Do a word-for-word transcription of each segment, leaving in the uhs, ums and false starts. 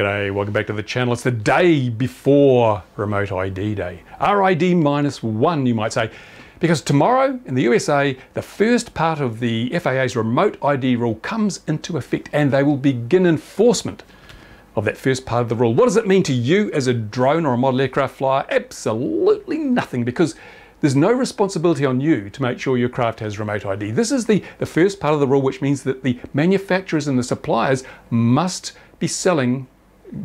G'day, welcome back to the channel. It's the day before Remote I D Day. R I D minus one, you might say, because tomorrow in the U S A, the first part of the F A A's Remote I D rule comes into effect and they will begin enforcement of that first part of the rule. What does it mean to you as a drone or a model aircraft flyer? Absolutely nothing, because there's no responsibility on you to make sure your craft has Remote I D. This is the, the first part of the rule, which means that the manufacturers and the suppliers must be selling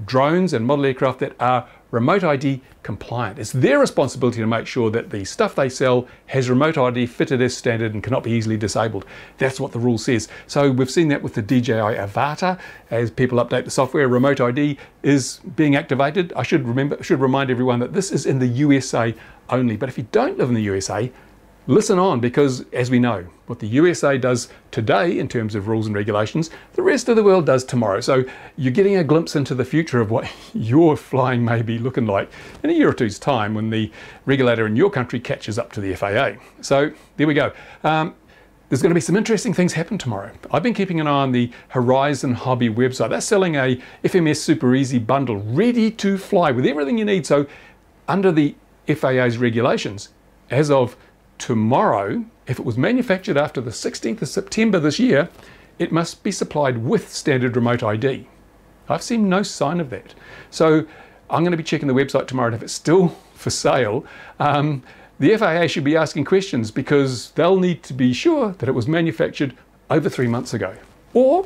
drones and model aircraft that are Remote I D compliant. It's their responsibility to make sure that the stuff they sell has Remote I D fitted as standard and cannot be easily disabled. That's what the rule says. So we've seen that with the D J I Avata. As people update the software, Remote I D is being activated. I should remember, should remind everyone that this is in the U S A only. But if you don't live in the U S A, listen on, because as we know, what the U S A does today in terms of rules and regulations, the rest of the world does tomorrow. So you're getting a glimpse into the future of what your flying may be looking like in a year or two's time when the regulator in your country catches up to the F A A. So there we go. Um, There's going to be some interesting things happen tomorrow. I've been keeping an eye on the Horizon Hobby website. They're selling a F M S Super Easy bundle ready to fly with everything you need. So under the F A A's regulations, as of tomorrow, if it was manufactured after the sixteenth of September this year, it must be supplied with standard Remote I D. I've seen no sign of that. So I'm going to be checking the website tomorrow, and if it's still for sale, um, the F A A should be asking questions, because they'll need to be sure that it was manufactured over three months ago, or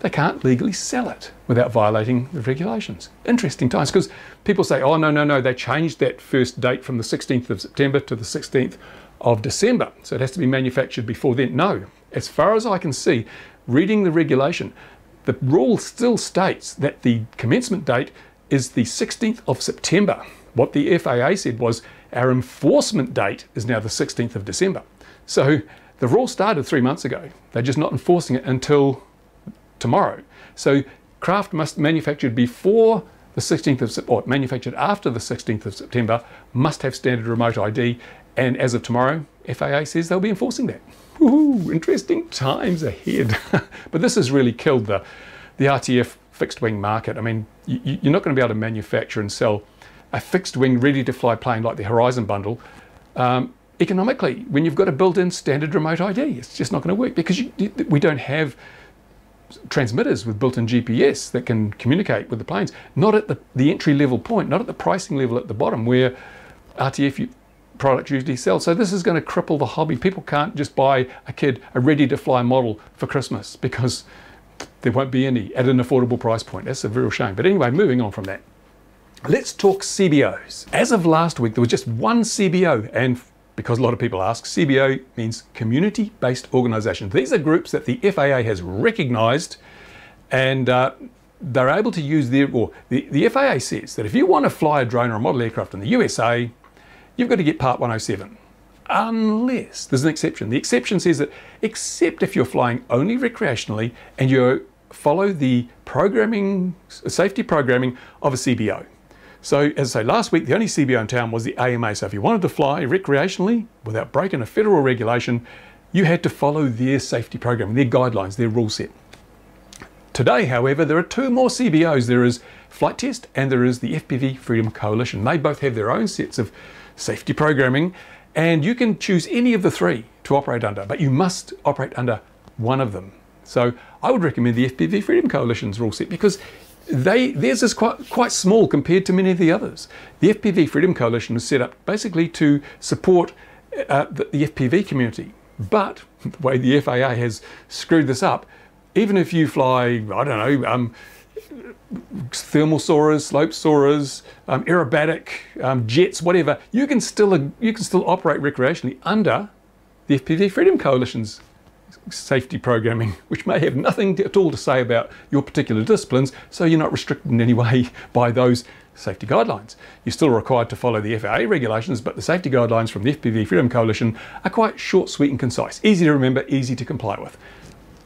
they can't legally sell it without violating the regulations. Interesting times, because people say, oh, no, no, no, they changed that first date from the sixteenth of September to the sixteenth of December, so it has to be manufactured before then. No, as far as I can see, reading the regulation, the rule still states that the commencement date is the sixteenth of September. What the F A A said was, our enforcement date is now the sixteenth of December. So the rule started three months ago. They're just not enforcing it until tomorrow. So craft must manufactured before the sixteenth of September, or manufactured after the sixteenth of September, must have standard Remote I D. And as of tomorrow, F A A says they'll be enforcing that. Woohoo, interesting times ahead. But this has really killed the, the R T F fixed wing market. I mean, you, you're not going to be able to manufacture and sell a fixed wing ready to fly plane like the Horizon bundle um, economically when you've got a built-in standard Remote I D. It's just not going to work, because you, we don't have transmitters with built-in G P S that can communicate with the planes. Not at the, the entry-level point, not at the pricing level at the bottom where R T F you, products usually sell. So this is going to cripple the hobby. People can't just buy a kid a ready-to-fly model for Christmas, because there won't be any at an affordable price point. That's a real shame. But anyway, moving on from that, let's talk C B Os. As of last week, there was just one C B O, and because a lot of people ask, C B O means community-based organisation. These are groups that the F A A has recognised, and uh, they're able to use their, or the, the F A A says that if you want to fly a drone or a model aircraft in the U S A, you've got to get Part one oh seven, unless there's an exception. The exception says that except if you're flying only recreationally and you follow the programming, safety programming of a C B O. So as I say, last week the only C B O in town was the A M A. So if you wanted to fly recreationally without breaking a federal regulation, you had to follow their safety program, their guidelines, their rule set. Today, however, there are two more C B Os. There is Flight Test and there is the F P V Freedom Coalition. They both have their own sets of safety programming, and you can choose any of the three to operate under, but you must operate under one of them. So I would recommend the F P V Freedom Coalition's rule set, because they, theirs is quite, quite small compared to many of the others. The F P V Freedom Coalition was set up basically to support uh, the, the F P V community, but the way the F A A has screwed this up, even if you fly, I don't know, um, thermal soarers, slope soarers, um, aerobatic, um, jets, whatever, you can still you can still operate recreationally under the F P V Freedom Coalition's safety programming, which may have nothing to, at all to say about your particular disciplines, so you're not restricted in any way by those safety guidelines. You're still required to follow the F A A regulations, but the safety guidelines from the F P V Freedom Coalition are quite short, sweet and concise, easy to remember, easy to comply with.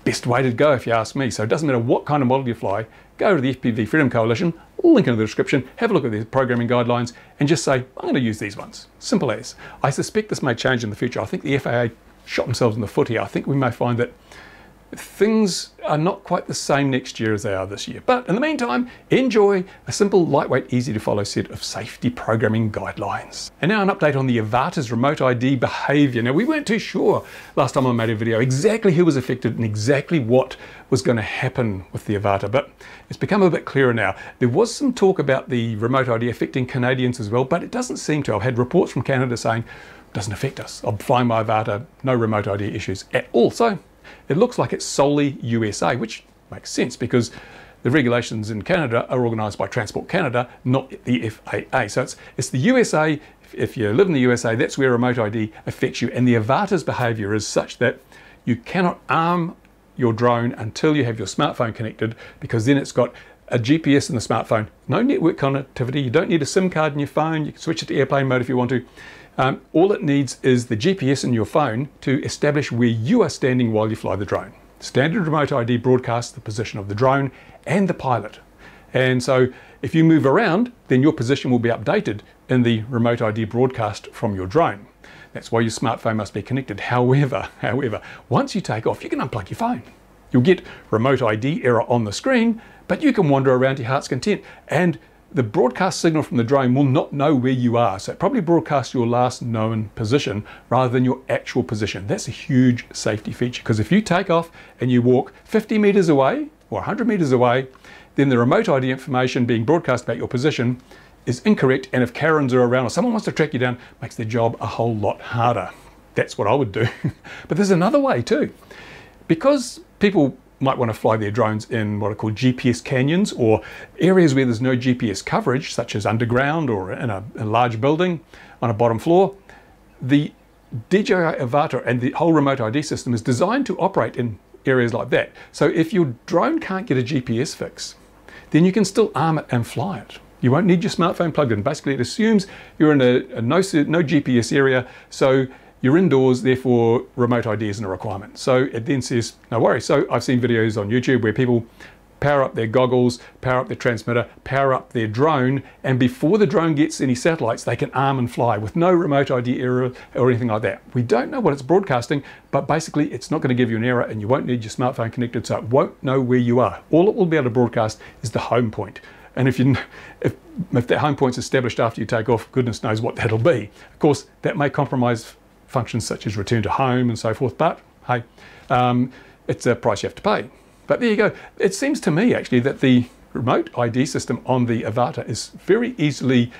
Best way to go, if you ask me. So it doesn't matter what kind of model you fly, go to the F P V Freedom Coalition, link in the description, have a look at their programming guidelines, and just say, I'm going to use these ones. Simple as. I suspect this may change in the future. I think the F A A shot themselves in the foot here. I think we may find that things are not quite the same next year as they are this year. But in the meantime, enjoy a simple, lightweight, easy to follow set of safety programming guidelines. And now an update on the Avata's remote I D behavior. Now, we weren't too sure last time I made a video exactly who was affected and exactly what was going to happen with the Avata, but it's become a bit clearer now. There was some talk about the remote I D affecting Canadians as well, but it doesn't seem to. I've had reports from Canada saying, doesn't affect us. I'm flying my Avata, no remote I D issues at all. So it looks like it's solely U S A, which makes sense because the regulations in Canada are organised by Transport Canada, not the F A A. So it's, it's the U S A. If you live in the U S A, that's where remote I D affects you. And the Avata's behaviour is such that you cannot arm your drone until you have your smartphone connected, because then it's got a G P S in the smartphone, no network connectivity, you don't need a SIM card in your phone, you can switch it to airplane mode if you want to. Um, all it needs is the G P S in your phone to establish where you are standing while you fly the drone. Standard remote I D broadcasts the position of the drone and the pilot. And so if you move around, then your position will be updated in the remote I D broadcast from your drone. That's why your smartphone must be connected. However, however, once you take off, you can unplug your phone. You'll get remote I D error on the screen, but you can wander around to your heart's content, and the broadcast signal from the drone will not know where you are. So it probably broadcasts your last known position rather than your actual position. That's a huge safety feature, because if you take off and you walk fifty meters away or one hundred meters away, then the remote I D information being broadcast about your position is incorrect. And if Karens are around or someone wants to track you down, it makes their job a whole lot harder. That's what I would do. But there's another way too, because people might want to fly their drones in what are called G P S canyons, or areas where there's no G P S coverage, such as underground or in a, a large building on a bottom floor. The D J I Avata and the whole remote I D system is designed to operate in areas like that. So if your drone can't get a G P S fix, then you can still arm it and fly it. You won't need your smartphone plugged in. Basically, it assumes you're in a, a no, no G P S area, so you're indoors, therefore remote I D isn't a requirement. So it then says, no worries. So I've seen videos on YouTube where people power up their goggles, power up their transmitter, power up their drone, and before the drone gets any satellites, they can arm and fly with no remote I D error or anything like that. We don't know what it's broadcasting, but basically it's not going to give you an error, and you won't need your smartphone connected, so it won't know where you are. All it will be able to broadcast is the home point. And if, you, if, if that home point's established after you take off, goodness knows what that'll be. Of course, that may compromise functions such as return to home and so forth, but hey, um, it's a price you have to pay. But there you go. It seems to me actually that the remote I D system on the Avata is very easily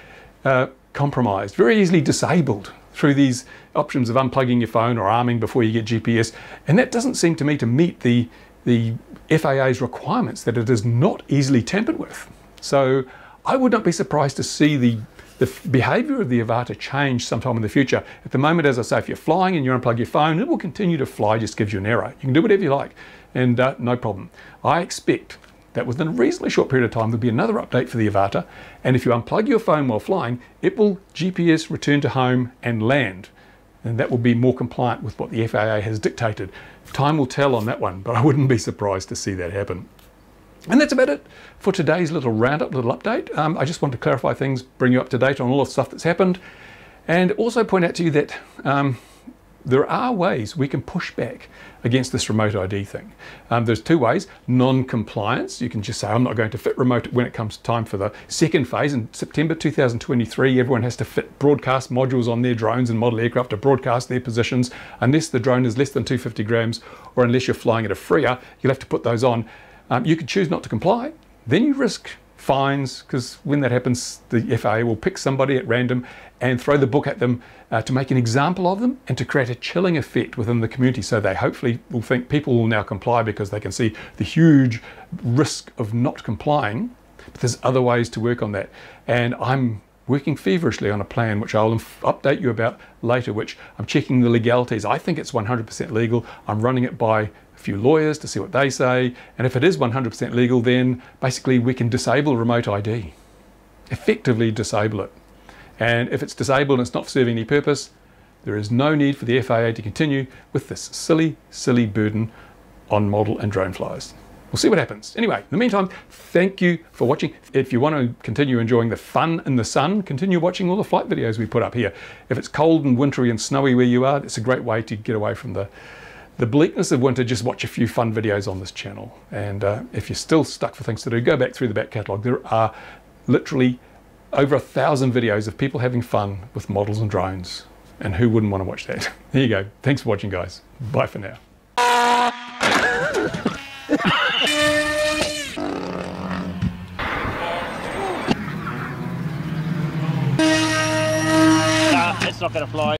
uh, compromised, very easily disabled through these options of unplugging your phone or arming before you get G P S, and that doesn't seem to me to meet the, the F A A's requirements that it is not easily tampered with. So I would not be surprised to see the The behavior of the Avata change sometime in the future. At the moment, as I say, if you're flying and you unplug your phone, it will continue to fly, just gives you an error. You can do whatever you like, and uh, no problem. I expect that within a reasonably short period of time, there'll be another update for the Avata, and if you unplug your phone while flying, it will G P S return to home and land. And that will be more compliant with what the F A A has dictated. Time will tell on that one, but I wouldn't be surprised to see that happen. And that's about it for today's little roundup, little update. Um, I just want to clarify things, bring you up to date on all the stuff that's happened, and also point out to you that um, there are ways we can push back against this remote I D thing. Um, there's two ways. Non-compliance, you can just say, I'm not going to fit remote when it comes time for the second phase. In September two thousand twenty-three, everyone has to fit broadcast modules on their drones and model aircraft to broadcast their positions, unless the drone is less than two hundred fifty grams, or unless you're flying at a freer, you'll have to put those on. Um, you could choose not to comply, then you risk fines, because when that happens, the F A A will pick somebody at random and throw the book at them uh, to make an example of them and to create a chilling effect within the community. So they hopefully will think people will now comply because they can see the huge risk of not complying. But there's other ways to work on that. And I'm working feverishly on a plan which I'll update you about later, which I'm checking the legalities. I think it's one hundred percent legal. I'm running it by a few lawyers to see what they say, and if it is one hundred percent legal, then basically we can disable remote I D, effectively disable it. And if it's disabled and it's not serving any purpose, there is no need for the F A A to continue with this silly, silly burden on model and drone flyers. We'll see what happens. Anyway, in the meantime, thank you for watching. If you want to continue enjoying the fun in the sun, continue watching all the flight videos we put up here. If it's cold and wintry and snowy where you are, it's a great way to get away from the the bleakness of winter, just watch a few fun videos on this channel. And uh, if you're still stuck for things to do, go back through the back catalogue. There are literally over a thousand videos of people having fun with models and drones. And who wouldn't want to watch that? There you go. Thanks for watching, guys. Bye for now. Nah, it's not going to fly.